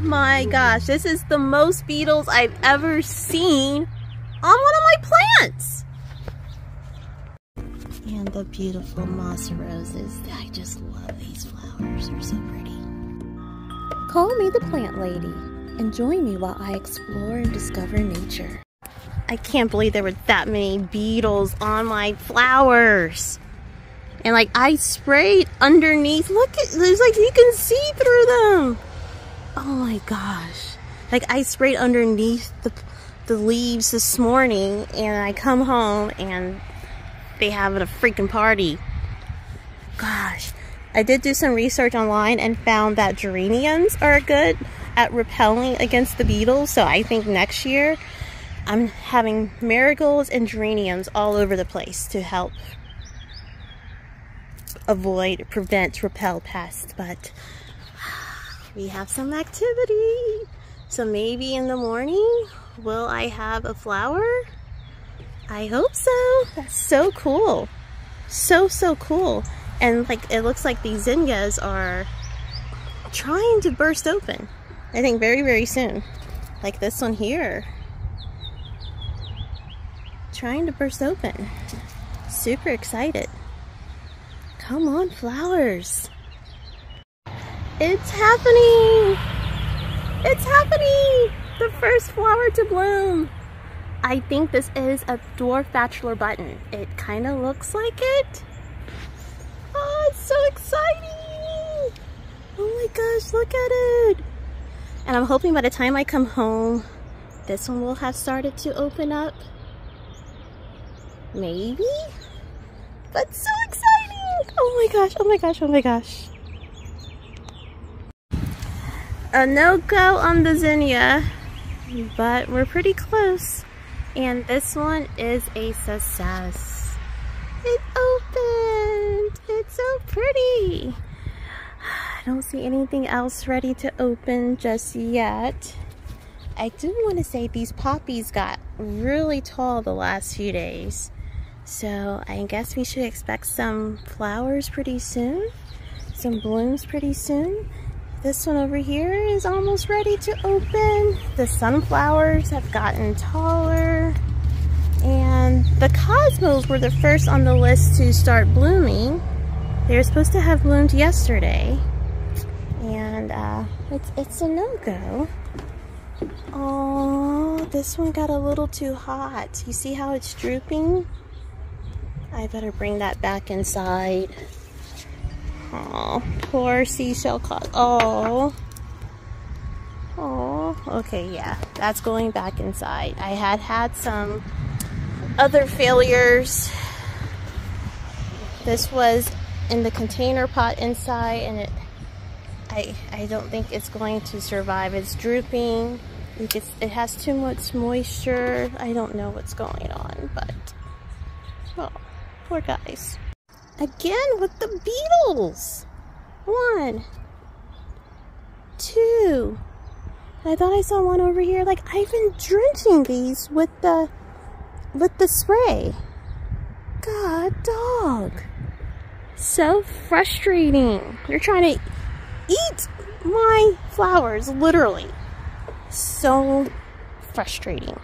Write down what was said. my gosh, this is the most beetles I've ever seen on one of my plants. And the beautiful moss roses. I just love these flowers, they're so pretty. Call me the plant lady and join me while I explore and discover nature. I can't believe there were that many beetles on my flowers. And like I sprayed underneath, look at, there's like, you can see through them. Oh my gosh. Like I sprayed underneath the leaves this morning and I come home and they having a freaking party. Gosh. I did do some research online and found that geraniums are good at repelling against the beetles. So I think next year I'm having marigolds and geraniums all over the place to help avoid, prevent, repel pests. But we have some activity. So maybe in the morning, will I have a flower? I hope so. That's so cool. So cool. And like it looks like these zinnias are trying to burst open. I think very soon. Like this one here. Trying to burst open. Super excited. Come on, flowers. It's happening. It's happening. The first flower to bloom. I think this is a dwarf bachelor button. It kind of looks like it. Oh, it's so exciting. Oh my gosh, look at it. And I'm hoping by the time I come home, this one will have started to open up. Maybe? But so exciting. Oh my gosh, oh my gosh, oh my gosh. A no-go on the zinnia, but we're pretty close. And this one is a success. It opened. It's so pretty. I don't see anything else ready to open just yet. I do want to say these poppies got really tall the last few days. So I guess we should expect some flowers pretty soon. Some blooms pretty soon. This one over here is almost ready to open. The sunflowers have gotten taller. And the cosmos were the first on the list to start blooming. They were supposed to have bloomed yesterday. And it's a no-go. Oh, this one got a little too hot. You see how it's drooping? I better bring that back inside. Oh, poor seashell cod. Oh, okay, yeah, that's going back inside. I had some other failures. This was in the container pot inside, and I don't think it's going to survive. It's drooping. It has too much moisture. I don't know what's going on, but oh, poor guys. Again with the beetles. 1, 2. I thought I saw one over here. Like I've been drenching these with the spray. God dog. So frustrating. You're trying to eat my flowers, literally. So frustrating.